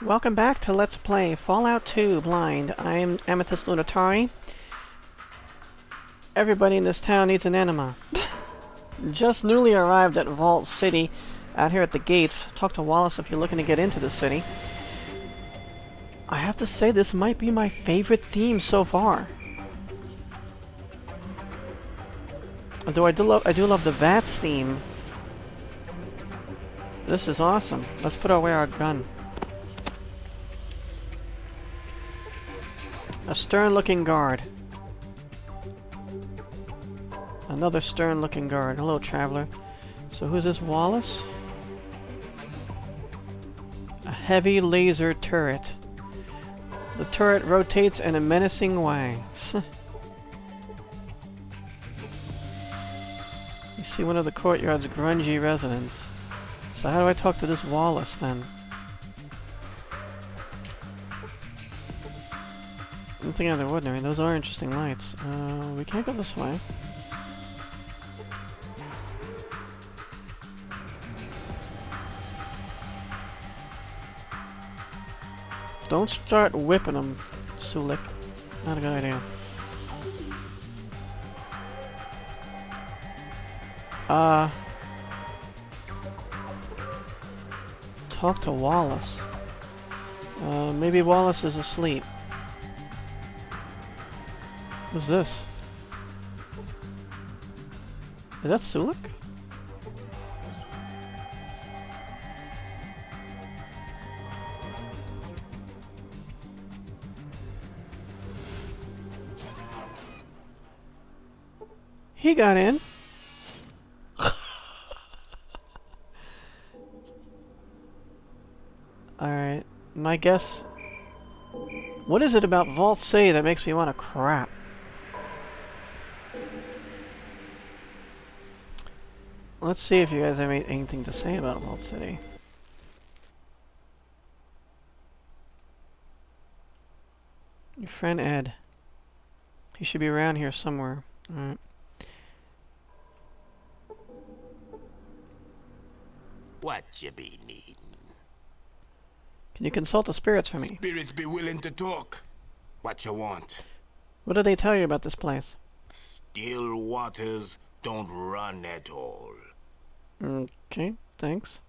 Welcome back to Let's Play Fallout 2 Blind. I'm Amethyst Lunatari. Everybody in this town needs an enema. Just newly arrived at Vault City, out here at the gates. Talk to Wallace if you're looking to get into the city. I have to say, this might be my favorite theme so far. Although I do love the VATS theme. This is awesome. Let's put away our gun. A stern-looking guard. Another stern-looking guard. Hello, traveler. So who's this? Wallace? A heavy laser turret. The turret rotates in a menacing way. You see one of the courtyard's grungy residents. So how do I talk to this Wallace, then? Nothing out of the ordinary. Those are interesting lights. We can't go this way. Don't start whipping them, Sulik. Not a good idea. Talk to Wallace. Maybe Wallace is asleep. Who's this? Is that Sulik? He got in. Alright, my guess... What is it about Vault City that makes me want to crap? Let's see if you guys have anything to say about Vault City. Your friend Ed. He should be around here somewhere. Alright. What you be needin'? Can you consult the spirits for me? Spirits be willing to talk. What you want? What do they tell you about this place? Still waters don't run at all. Okay, thanks.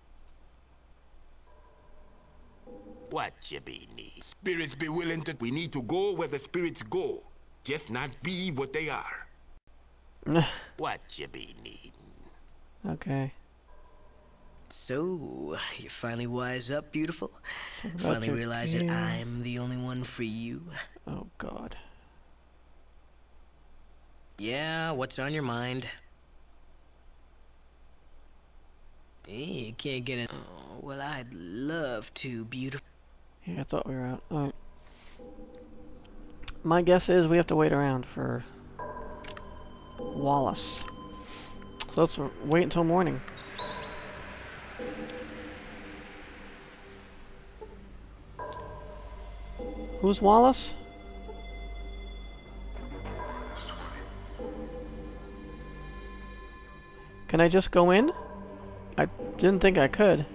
What you be need? Spirits be willing to... We need to go where the spirits go. Just not be what they are. What you be needin'? Okay. So, you finally wise up, beautiful? Finally realize that I'm the only one for you? Oh, God. Yeah, what's on your mind? Hey, you can't get it. Oh, well, I'd love to, beautiful. Yeah, I thought we were out. Alright. My guess is we have to wait around for... Wallace. So let's wait until morning. Who's Wallace? Can I just go in? I didn't think I could.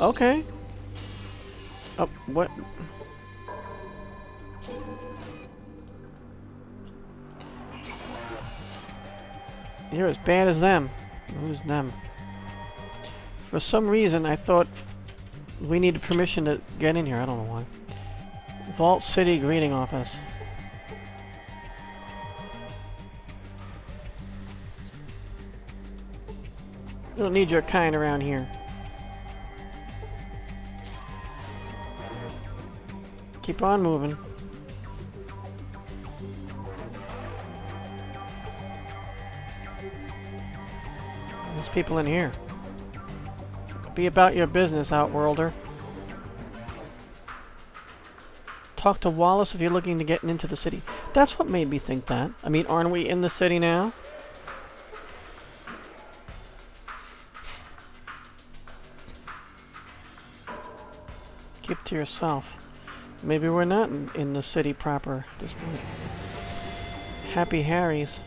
Okay. Oh, what? You're as bad as them. Who's them? For some reason, I thought... We need permission to get in here. I don't know why. Vault City greeting office. We don't need your kind around here. Keep on moving. There's people in here. Be about your business, Outworlder. Talk to Wallace if you're looking to get into the city. That's what made me think that. I mean, aren't we in the city now? Keep to yourself. Maybe we're not in the city proper at this point. Happy Harry's.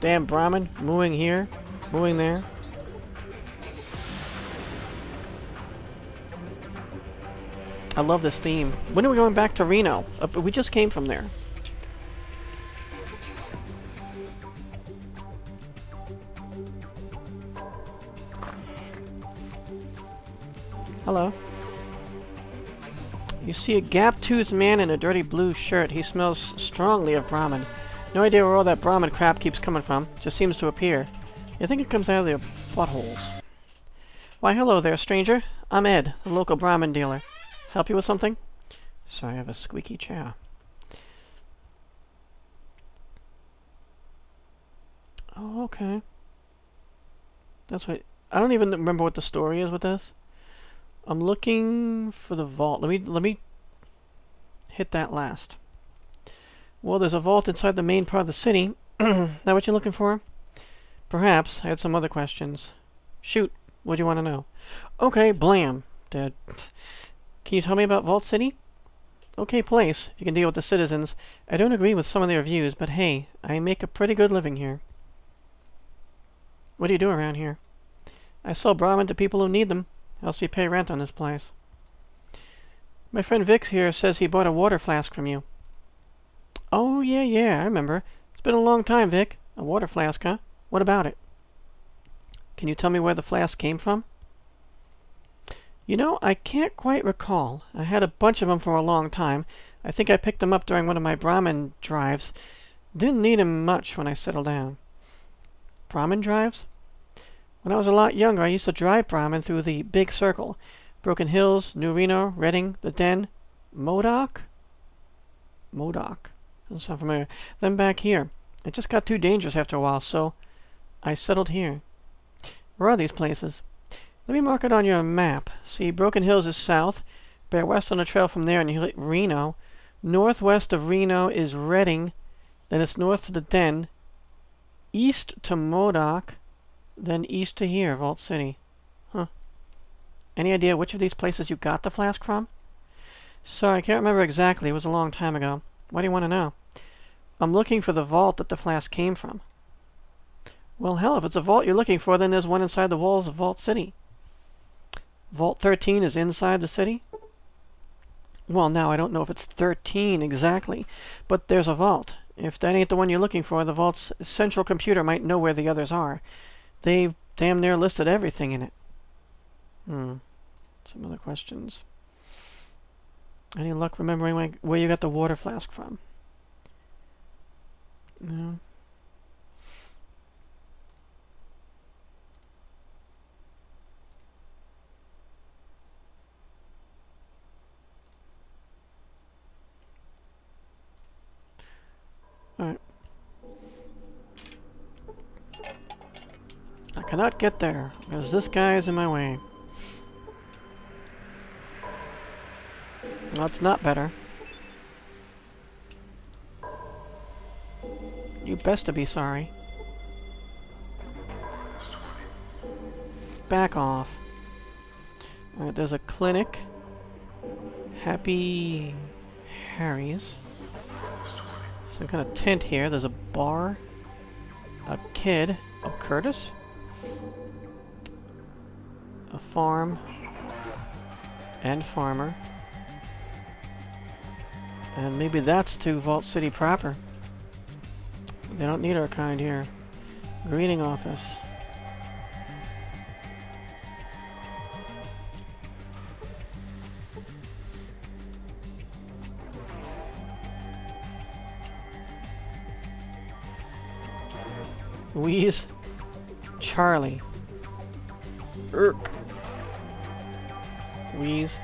Damn Brahmin, mooing here. Moving there. I love this theme. When are we going back to Reno? We just came from there. Hello. You see a gap-toothed man in a dirty blue shirt. He smells strongly of Brahmin. No idea where all that Brahmin crap keeps coming from. Just seems to appear. You think it comes out of their buttholes. Why, hello there, stranger. I'm Ed, the local Brahmin dealer. Help you with something? Sorry, I have a squeaky chair. Oh, okay. That's what... I don't even remember what the story is with this. I'm looking for the vault. Let me hit that last. Well, there's a vault inside the main part of the city. Is that what you're looking for? Perhaps. I had some other questions. Shoot. What do you want to know? Okay, blam. Dead. Can you tell me about Vault City? Okay place. You can deal with the citizens. I don't agree with some of their views, but hey, I make a pretty good living here. What do you do around here? I sell Brahmin to people who need them. Else we pay rent on this place. My friend Vic here says he bought a water flask from you. Oh, yeah, yeah, I remember. It's been a long time, Vic. A water flask, huh? What about it? Can you tell me where the flask came from? You know, I can't quite recall. I had a bunch of them for a long time. I think I picked them up during one of my Brahmin drives. Didn't need them much when I settled down. Brahmin drives? When I was a lot younger, I used to drive Brahmin through the Big Circle. Broken Hills, New Reno, Redding, The Den, Modoc? Modoc. Doesn't sound familiar. Then back here. It just got too dangerous after a while, so I settled here. Where are these places? Let me mark it on your map. See, Broken Hills is south. Bear west on the trail from there and you hit Reno. Northwest of Reno is Redding. Then it's north to The Den. East to Modoc. Then east to here, Vault City. Huh. Any idea which of these places you got the flask from? Sorry, I can't remember exactly. It was a long time ago. Why do you want to know? I'm looking for the vault that the flask came from. Well, hell, if it's a vault you're looking for, then there's one inside the walls of Vault City. Vault 13 is inside the city? Well, now, I don't know if it's 13 exactly, but there's a vault. If that ain't the one you're looking for, the vault's central computer might know where the others are. They've damn near listed everything in it. Some other questions. Any luck remembering where you got the water flask from? No. All right. I cannot get there, because this guy is in my way. That's not better. You best to be sorry. Back off. Alright, there's a clinic. Happy Harry's. Some kind of tent here. There's a bar. A kid. Oh, Curtis? A farm and farmer, and maybe that's to Vault City proper. They don't need our kind here. Greeting office. Louise Charlie. Irk. Wheeze.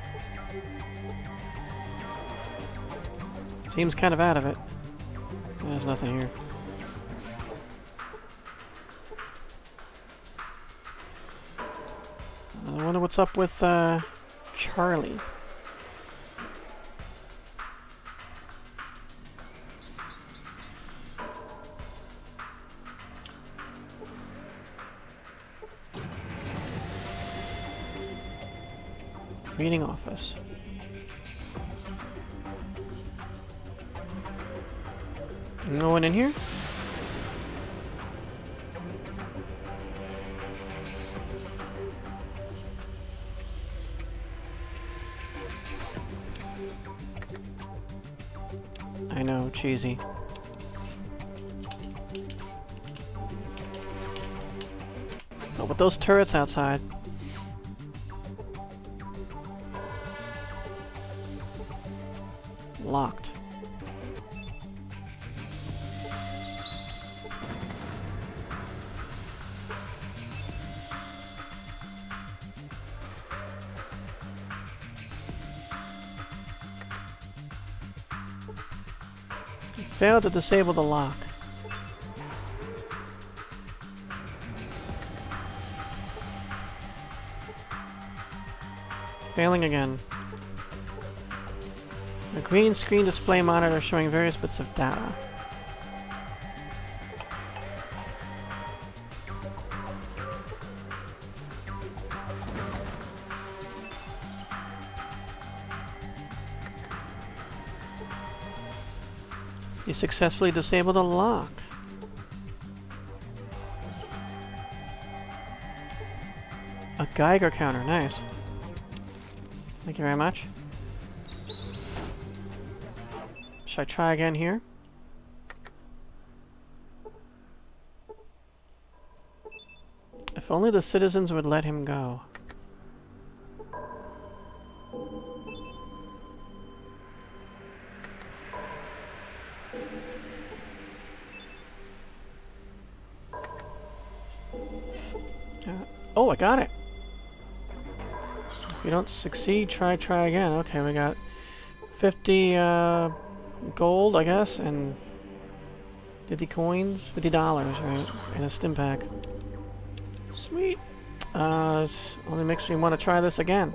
Seems kind of out of it. There's nothing here. I wonder what's up with Charlie. Meeting office. No one in here? I know, cheesy. Oh, but those turrets outside. Locked. You failed to disable the lock. Failing again. A green screen display monitor showing various bits of data. You successfully disabled a lock. A Geiger counter, nice. Thank you very much. Should I try again here? If only the citizens would let him go. Oh, I got it! If you don't succeed, try again. Okay, we got 50, gold, I guess, and 50 coins? $50, right? And a stim pack. Sweet! This only makes me want to try this again.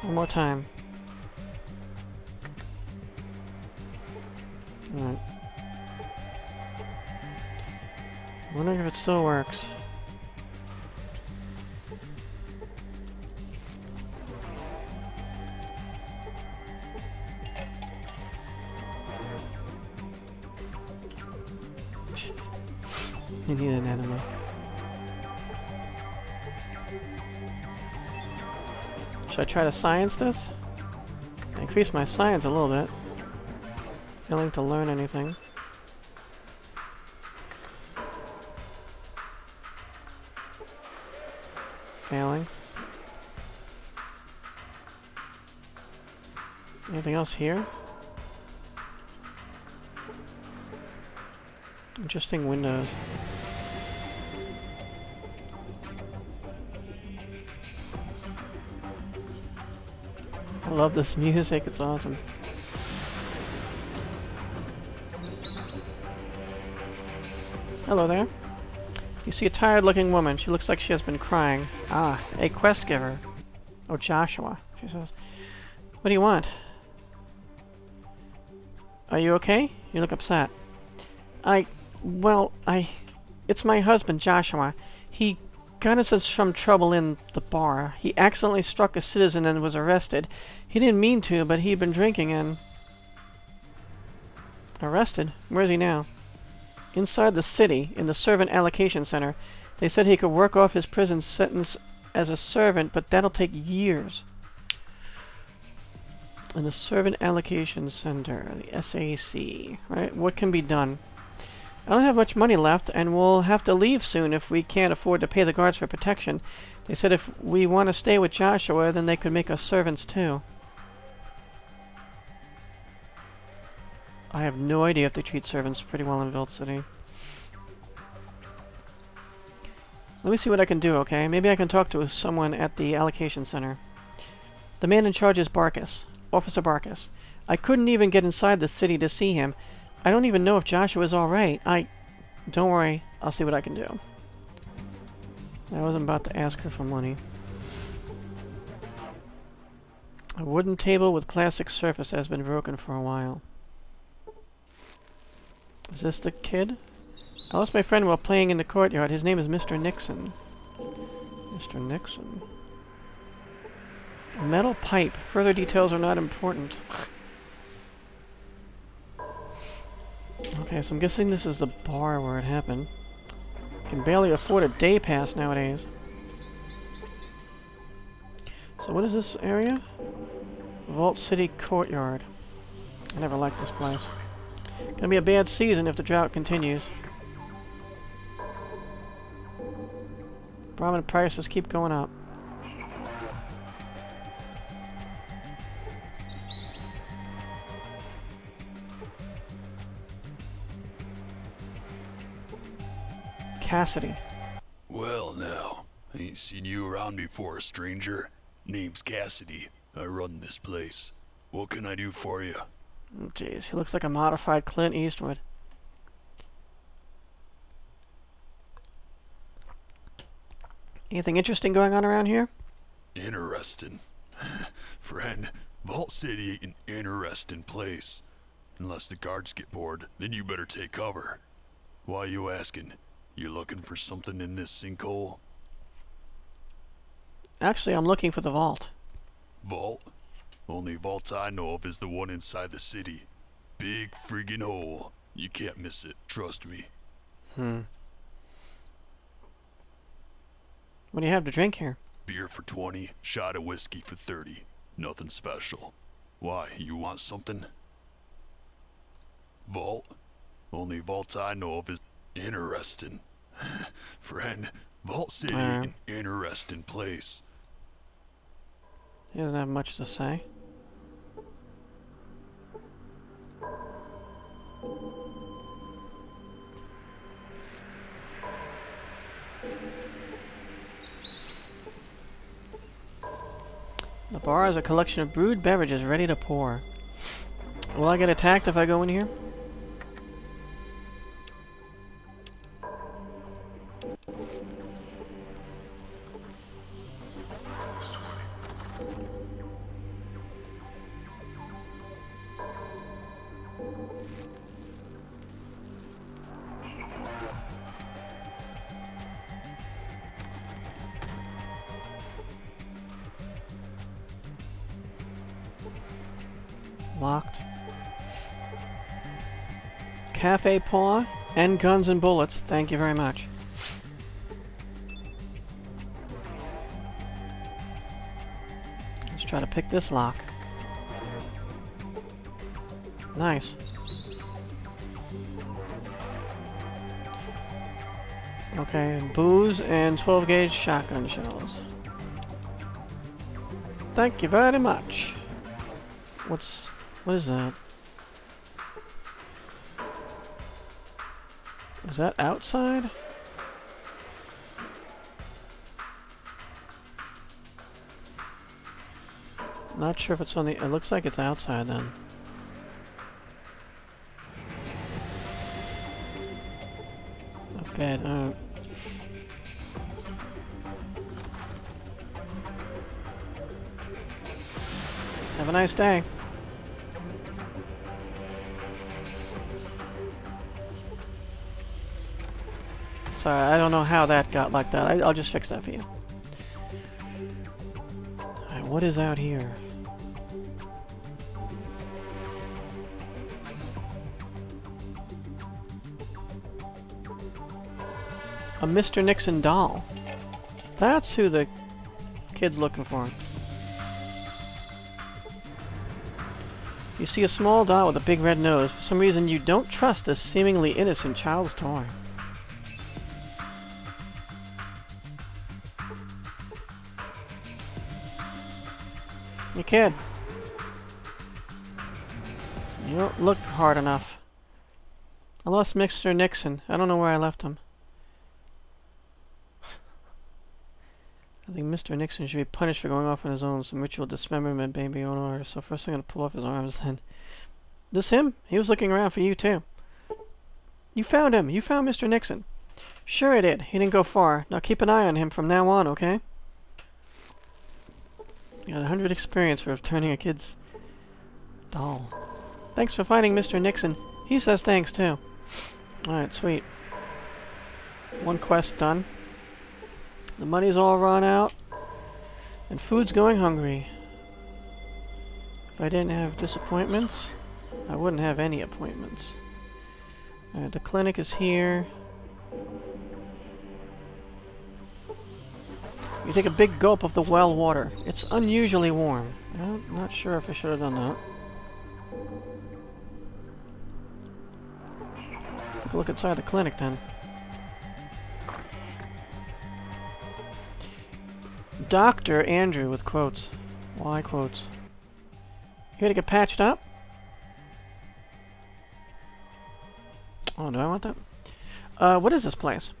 One more time. Alright. I'm wondering if it still works. You need an enema. Should I try to science this? Increase my science a little bit. Failing to learn anything. Failing. Anything else here? Interesting windows. I love this music, it's awesome. Hello there. You see a tired-looking woman. She looks like she has been crying. Ah, a quest giver. Oh, Joshua, she says. What do you want? Are you okay? You look upset. It's my husband, Joshua. He got us in some trouble in the bar. He accidentally struck a citizen and was arrested. He didn't mean to, but he'd been drinking and... Arrested? Where is he now? Inside the city, in the Servant Allocation Center. They said he could work off his prison sentence as a servant, but that'll take years. In the Servant Allocation Center, the SAC. Alright, what can be done? I don't have much money left, and we'll have to leave soon if we can't afford to pay the guards for protection. They said if we want to stay with Joshua, then they could make us servants too. I have no idea if they treat servants pretty well in Vault City. Let me see what I can do, okay? Maybe I can talk to someone at the allocation center. The man in charge is Barkus. Officer Barkus. I couldn't even get inside the city to see him. I don't even know if Joshua is alright. Don't worry. I'll see what I can do. I wasn't about to ask her for money. A wooden table with plastic surface has been broken for a while. Is this the kid? I lost my friend while playing in the courtyard. His name is Mr. Nixon. Mr. Nixon. A metal pipe. Further details are not important. Okay, so I'm guessing this is the bar where it happened. You can barely afford a day pass nowadays. So what is this area? Vault City Courtyard. I never liked this place. Gonna be a bad season if the drought continues. Brahmin prices keep going up. Cassidy. Well, now. Ain't seen you around before, stranger. Name's Cassidy. I run this place. What can I do for you? Jeez, he looks like a modified Clint Eastwood. Anything interesting going on around here? Interesting. Friend, Vault City ain't an interesting place. Unless the guards get bored, then you better take cover. Why you asking? You looking for something in this sinkhole? Actually, I'm looking for the vault. Vault? Only vault I know of is the one inside the city. Big friggin' hole. You can't miss it, trust me. What do you have to drink here? Beer for 20, shot of whiskey for 30. Nothing special. Why, you want something? Vault? Only vault I know of is interesting. Friend, Vault City an interesting place. He doesn't have much to say. The bar is a collection of brewed beverages ready to pour. Will I get attacked if I go in here? Locked. Cafe paw and guns and bullets. Thank you very much. Let's try to pick this lock. Nice. Okay, booze and 12-gauge shotgun shells. Thank you very much. What is that? Is that outside? Not sure if it's on the... It looks like it's outside then. Not bad. Have a nice day. I don't know how that got like that. I'll just fix that for you. Alright, what is out here? A Mr. Nixon doll. That's who the kid's looking for. You see a small doll with a big red nose. For some reason, you don't trust this seemingly innocent child's toy. You kid. You don't look hard enough. I lost Mr. Nixon. I don't know where I left him. I think Mr. Nixon should be punished for going off on his own. Some ritual dismemberment, baby owner. So first I'm going to pull off his arms then. This him? He was looking around for you too. You found him. You found Mr. Nixon. Sure I did. He didn't go far. Now keep an eye on him from now on, okay? You got 100 experience for returning a kid's doll. Thanks for finding Mr. Nixon. He says thanks, too. Alright, sweet. One quest done. The money's all run out. And food's going hungry. If I didn't have disappointments, I wouldn't have any appointments. Alright, the clinic is here. You take a big gulp of the well water. It's unusually warm. I'm not sure if I should have done that. Take a look inside the clinic then. Dr. Andrew with quotes. Why quotes? Here to get patched up? Oh, do I want that? What is this place?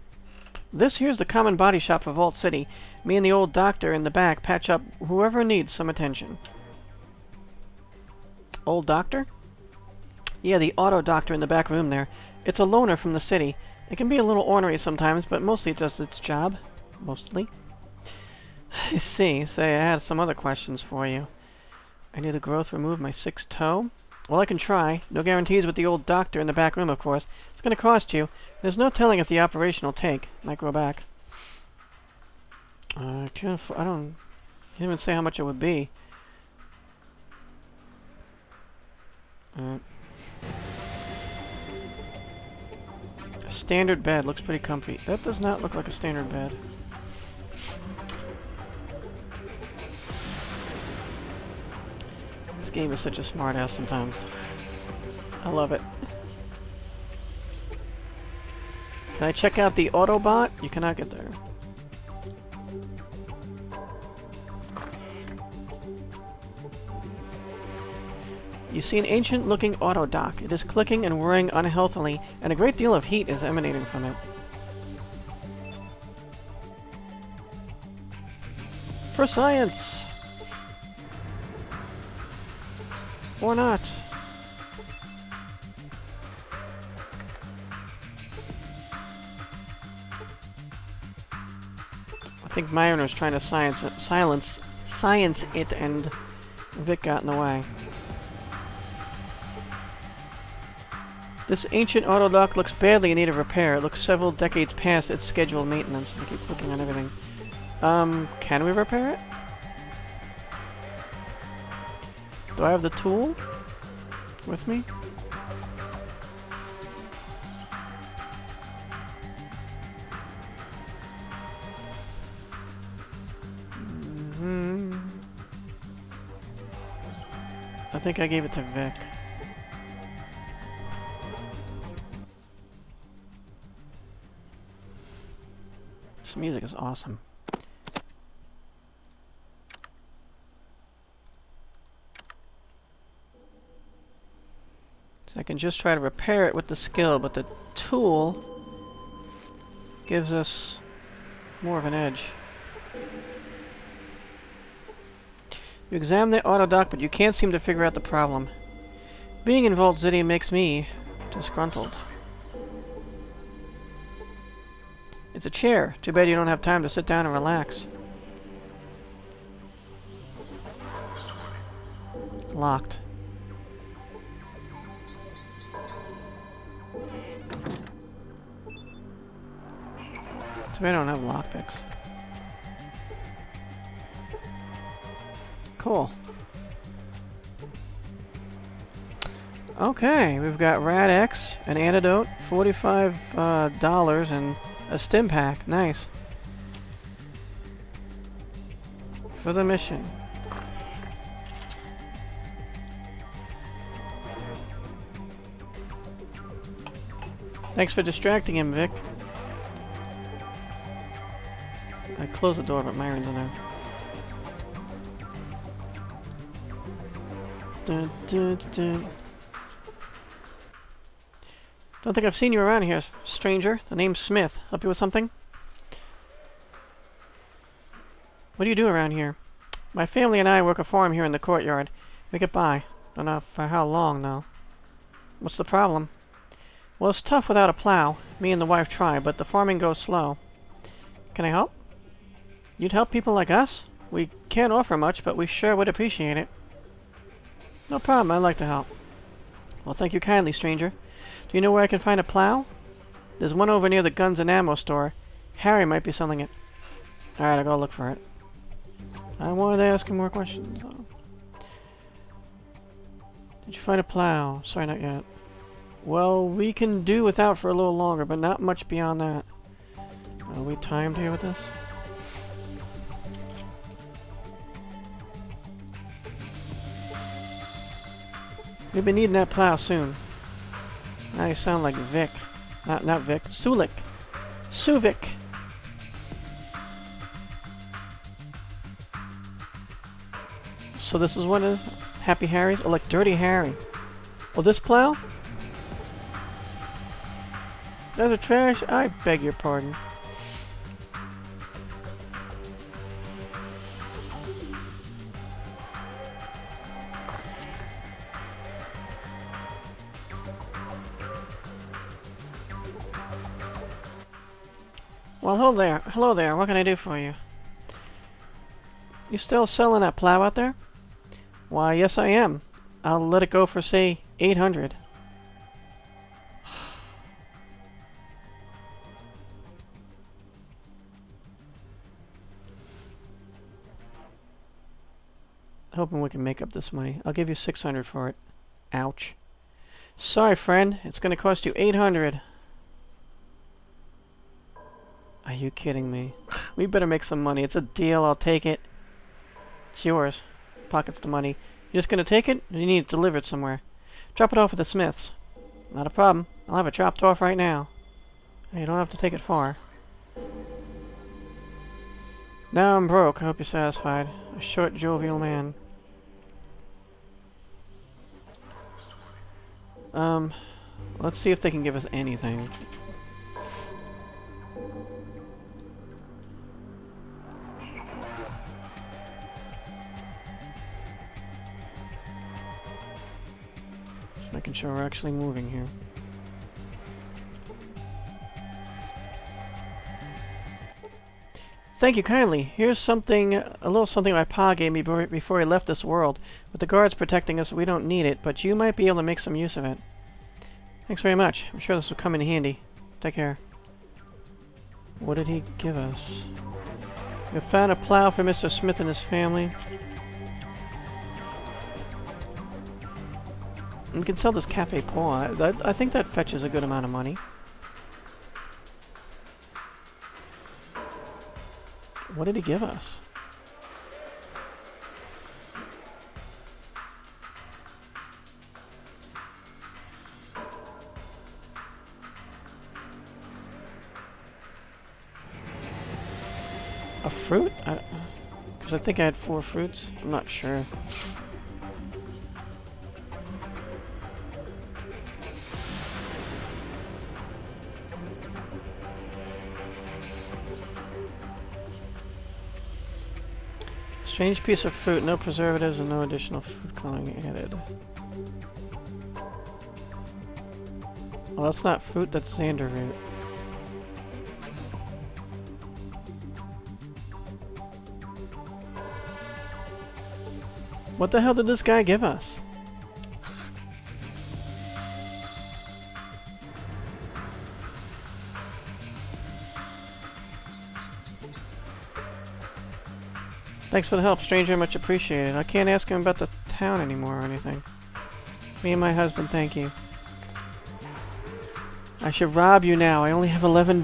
This here's the common body shop for Vault City. Me and the old doctor in the back patch up whoever needs some attention. Old doctor? Yeah, the auto doctor in the back room there. It's a loner from the city. It can be a little ornery sometimes, but mostly it does its job. Mostly. I see. Say, I had some other questions for you. I need a growth remove my sixth toe. Well, I can try. No guarantees with the old doctor in the back room, of course. It's going to cost you. There's no telling if the operation will take. Might grow back. I can't even say how much it would be. A standard bed. Looks pretty comfy. That does not look like a standard bed. This game is such a smartass sometimes. I love it. Can I check out the Autobot? You cannot get there. You see an ancient-looking Autodoc. It is clicking and whirring unhealthily, and a great deal of heat is emanating from it. For science! Or not. I think Myron was trying to silence it, and Vic got in the way. This ancient Autodoc looks badly in need of repair. It looks several decades past its scheduled maintenance. I keep clicking on everything. Can we repair it? Do I have the tool with me? I think I gave it to Vic. This music is awesome. So I can just try to repair it with the skill, but the tool gives us more of an edge. You examine the Autodoc, but you can't seem to figure out the problem. Being in Vault City makes me disgruntled. It's a chair. Too bad you don't have time to sit down and relax. Locked. Too bad I don't have lockpicks. Cool. Okay, we've got Rad-X, an antidote, $45, and a stim pack. Nice. For the mission. Thanks for distracting him, Vic. I closed the door, but Myron's in there. Dun, dun, dun. Don't think I've seen you around here, stranger. The name's Smith. Help you with something? What do you do around here? My family and I work a farm here in the courtyard. We get by. Don't know for how long, though. What's the problem? Well, it's tough without a plow. Me and the wife try, but the farming goes slow. Can I help? You'd help people like us? We can't offer much, but we sure would appreciate it. No problem, I'd like to help. Well, thank you kindly, stranger. Do you know where I can find a plow? There's one over near the guns and ammo store. Harry might be selling it. Alright, I'll go look for it. I wanted to ask him more questions, though. Did you find a plow? Sorry, not yet. Well, we can do without for a little longer, but not much beyond that. Are we timed here with this? We've been needing that plow soon. I sound like Vic. Not Vic. Sulik. Suvik. So this is what it is? Happy Harry's? Oh, like Dirty Harry. Well, this plow? That's a trash? I beg your pardon. Well, hello there. Hello there. What can I do for you? You still selling that plow out there? Why, yes I am. I'll let it go for, say, 800. Hoping we can make up this money. I'll give you 600 for it. Ouch. Sorry, friend. It's going to cost you 800. Are you kidding me? We better make some money. It's a deal. I'll take it. It's yours. Pockets the money. You're just going to take it? You need it delivered somewhere. Drop it off at the Smiths. Not a problem. I'll have it chopped off right now. You don't have to take it far. Now I'm broke. I hope you're satisfied. A short, jovial man. Let's see if they can give us anything. Just making sure we're actually moving here. Thank you kindly. Here's something, a little something my pa gave me before he left this world. With the guards protecting us, we don't need it, but you might be able to make some use of it. Thanks very much. I'm sure this will come in handy. Take care. What did he give us? We found a plow for Mr. Smith and his family. We can sell this cafe paw. I think that fetches a good amount of money. What did he give us? A fruit? Because I think I had 4 fruits. I'm not sure. Strange piece of fruit, no preservatives and no additional food coloring added. Well, that's not fruit, that's Xander root. What the hell did this guy give us? Thanks for the help, stranger. Much appreciated. I can't ask him about the town anymore or anything. Me and my husband, thank you. I should rob you now. I only have $11.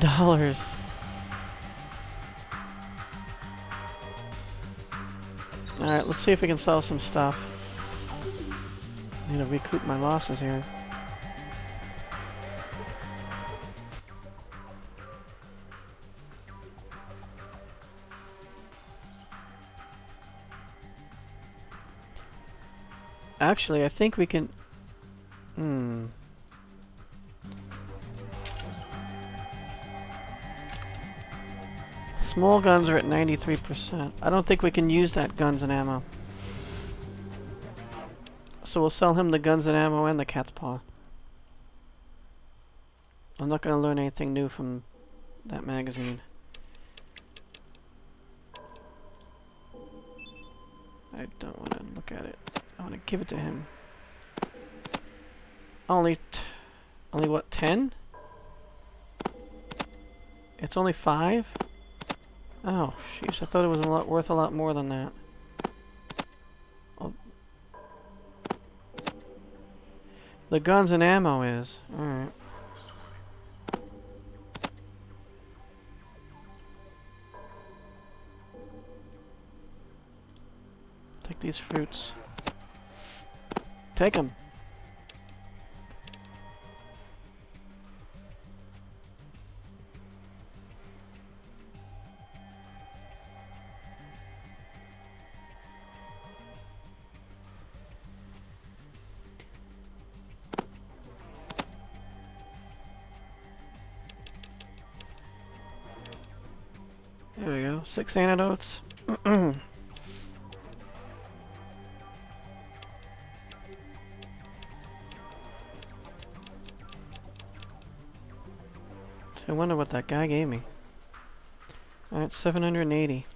Alright, let's see if we can sell some stuff. I need to recoup my losses here. Actually, I think we can... Small guns are at 93%. I don't think we can use that guns and ammo. So we'll sell him the guns and ammo and the cat's paw. I'm not going to learn anything new from that magazine. I don't want to look at it. I want to give it to him. Only what, 10? It's only 5? Oh, jeez, I thought it was worth a lot more than that. Oh. The guns and ammo is. Alright. Take these fruits. Take them. go. 6 antidotes. I wonder what that guy gave me. Alright, 780.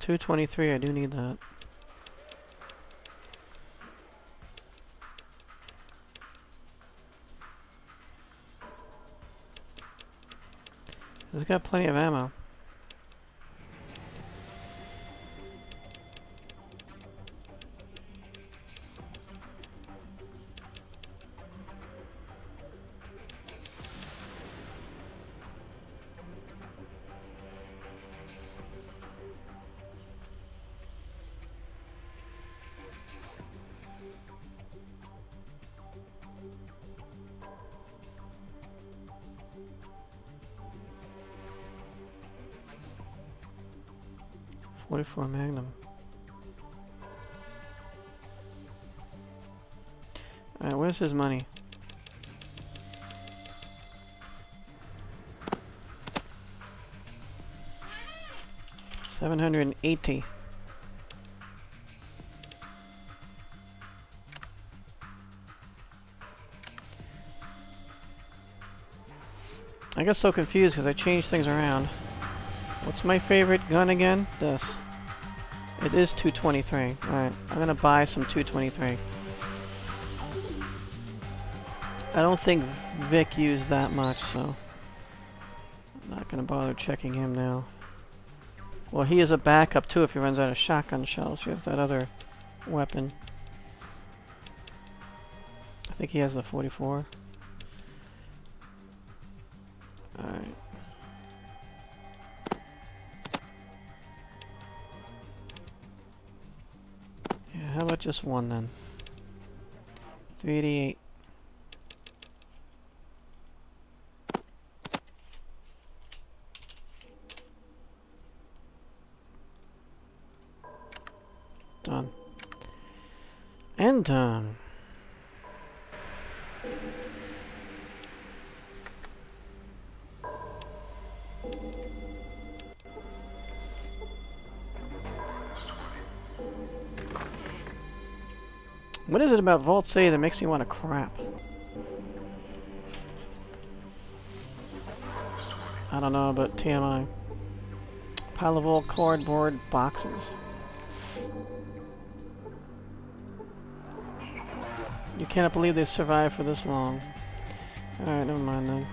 223, I do need that. He's got plenty of ammo. For Magnum. Alright, where's his money? $780. I got so confused because I changed things around. What's my favorite gun again? This. It is 223. Alright, I'm gonna buy some 223. I don't think Vic used that much, so I'm not gonna bother checking him now. Well, he is a backup too if he runs out of shotgun shells. He has that other weapon. I think he has the 44. Alright. How about just one then? 388. Done. And done. What is it about Vault City that makes me want to crap? I don't know, but TMI. Pile of old cardboard boxes. You cannot believe they survived for this long. Alright, never mind then.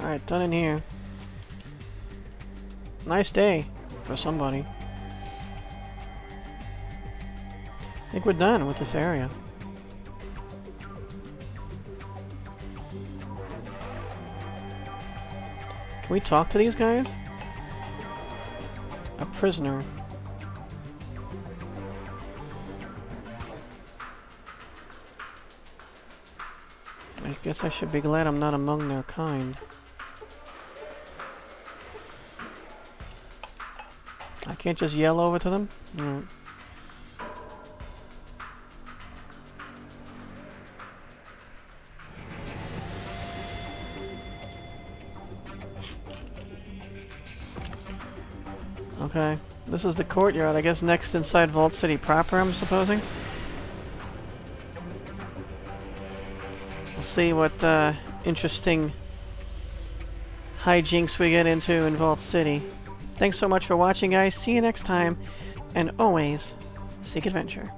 Alright, done in here. Nice day for somebody. I think we're done with this area. Can we talk to these guys? A prisoner. I guess I should be glad I'm not among their kind. Can't just yell over to them? No. Okay. This is the courtyard, I guess next inside Vault City proper, I'm supposing. We'll see what interesting hijinks we get into in Vault City. Thanks so much for watching, guys. See you next time, and always seek adventure.